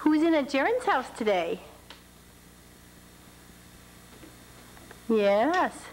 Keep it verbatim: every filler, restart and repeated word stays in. Who's in at Jaren's house today? Yes.